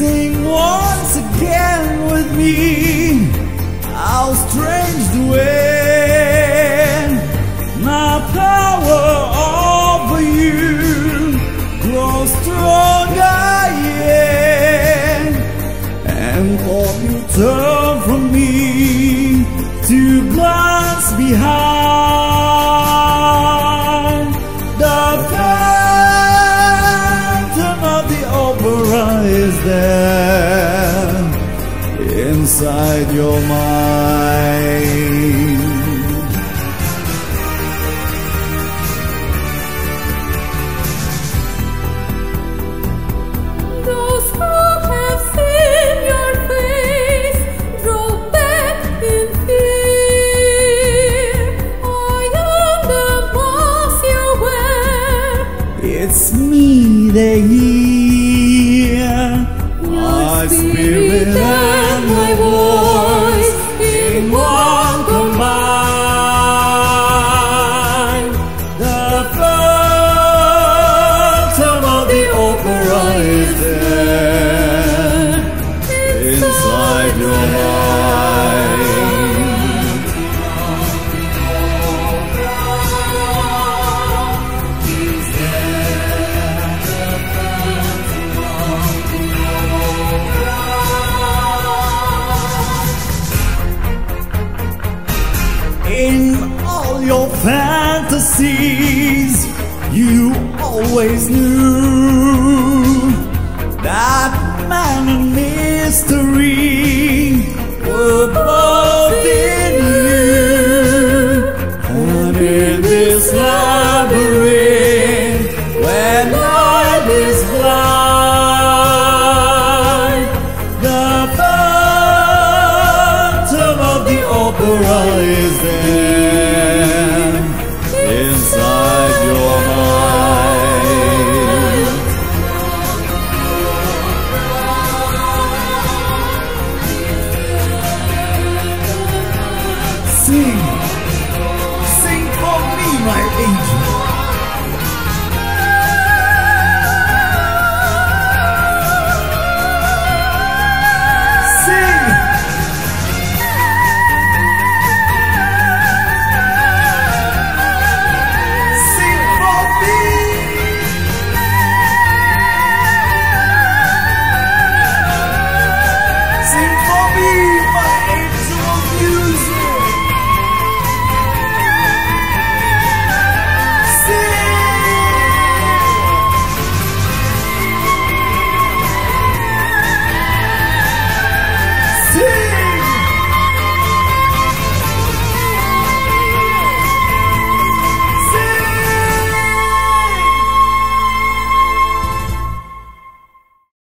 sing once again with me how strange the way my power over you grows stronger, yeah. And thought you turn from me to glance behind the fire. Is there inside your mind? Those who have seen your face draw back in fear. I am the mask you wear. It's me they hear. My spirit and my voice in one combine. The phantom of the opera is there inside your your fantasies. You always knew that man and mystery were both in you. And in this labyrinth where night is blind, the phantom of the opera is